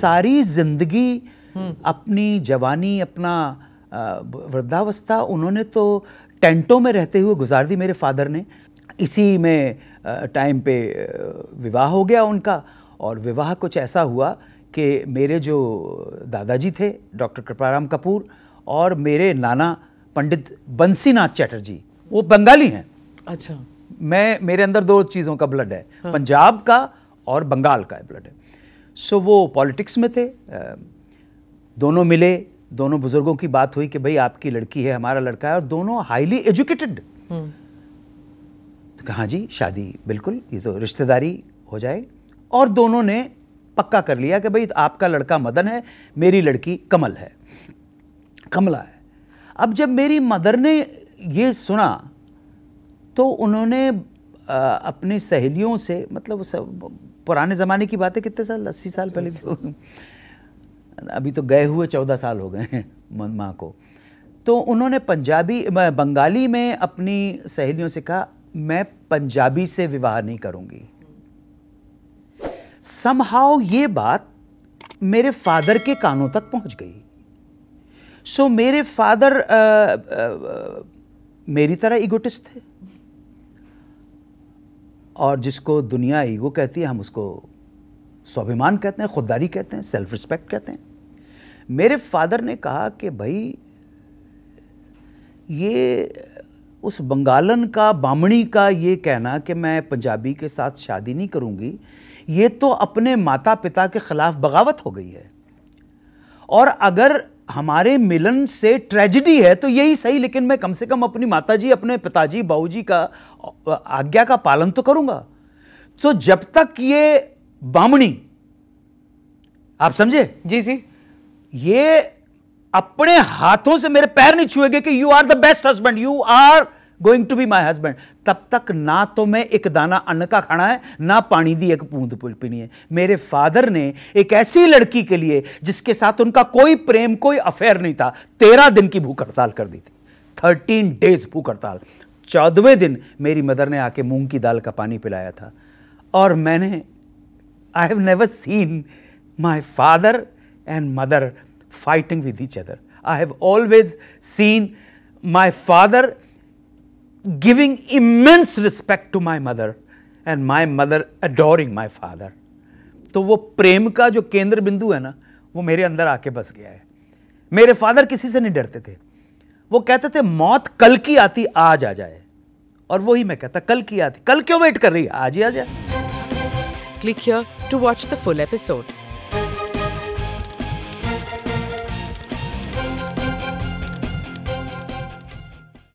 सारी जिंदगी अपनी जवानी अपना वृद्धावस्था उन्होंने तो टेंटों में रहते हुए गुजार दी। मेरे फादर ने इसी में टाइम पे विवाह हो गया उनका, और विवाह कुछ ऐसा हुआ कि मेरे जो दादाजी थे डॉक्टर कृपाराम कपूर और मेरे नाना पंडित बंसीनाथ चैटर्जी, वो बंगाली हैं। अच्छा। मैं, मेरे अंदर दो चीज़ों का ब्लड है, हाँ। पंजाब का और बंगाल का ब्लड है। सो वो पॉलिटिक्स में थे, दोनों मिले, दोनों बुजुर्गों की बात हुई कि भाई आपकी लड़की है, हमारा लड़का है, और दोनों हाईली एजुकेटेड। तो कहा जी शादी बिल्कुल, ये तो रिश्तेदारी हो जाए। और दोनों ने पक्का कर लिया कि भाई आपका लड़का मदन है, मेरी लड़की कमल है, कमला है। अब जब मेरी मदर ने ये सुना तो उन्होंने अपने सहेलियों से, मतलब सब पुराने ज़माने की बात है, कितने साल, 80 साल पहले, अभी तो गए हुए 14 साल हो गए हैं माँ को। तो उन्होंने बंगाली में अपनी सहेलियों से कहा मैं पंजाबी से विवाह नहीं करूँगी। समहाउ ये बात मेरे फादर के कानों तक पहुँच गई। सो मेरे फादर मेरी तरह ईगोटिस्ट थे, और जिसको दुनिया ईगो कहती है हम उसको स्वाभिमान कहते हैं, खुददारी कहते हैं, सेल्फ रिस्पेक्ट कहते हैं। मेरे फादर ने कहा कि भाई ये उस बंगालन का, बामणी का ये कहना कि मैं पंजाबी के साथ शादी नहीं करूँगी, ये तो अपने माता पिता के ख़िलाफ़ बगावत हो गई है, और अगर हमारे मिलन से ट्रेजिडी है तो यही सही, लेकिन मैं कम से कम अपनी माताजी, अपने पिताजी, बाबूजी का आज्ञा का पालन तो करूँगा। तो जब तक ये बामणी, आप समझे जी जी, ये अपने हाथों से मेरे पैर नहीं छुएंगे कि you are the best husband, you are going to be my husband, तब तक ना तो मैं एक दाना अन्न का खाना है, ना पानी दी एक बूंद पीनी है। मेरे फादर ने एक ऐसी लड़की के लिए जिसके साथ उनका कोई प्रेम, कोई अफेयर नहीं था, 13 दिन की भूख हड़ताल कर दी थी। 13 डेज भूख हड़ताल। 14वें दिन मेरी मदर ने आके मूंग की दाल का पानी पिलाया था, और मैंने, I have never seen my father and mother fighting with each other. I have always seen my father giving immense respect to my mother and my mother adoring my father. तो वो प्रेम का जो केंद्र बिंदु है ना, वो मेरे अंदर आके बस गया है। मेरे फादर किसी से नहीं डरते थे, वो कहते थे मौत कल की आती आज आ जाए, और वही मैं कहता, कल की आती, कल क्यों वेट कर रही, आज ही आ जाए। Click here to watch the full episode.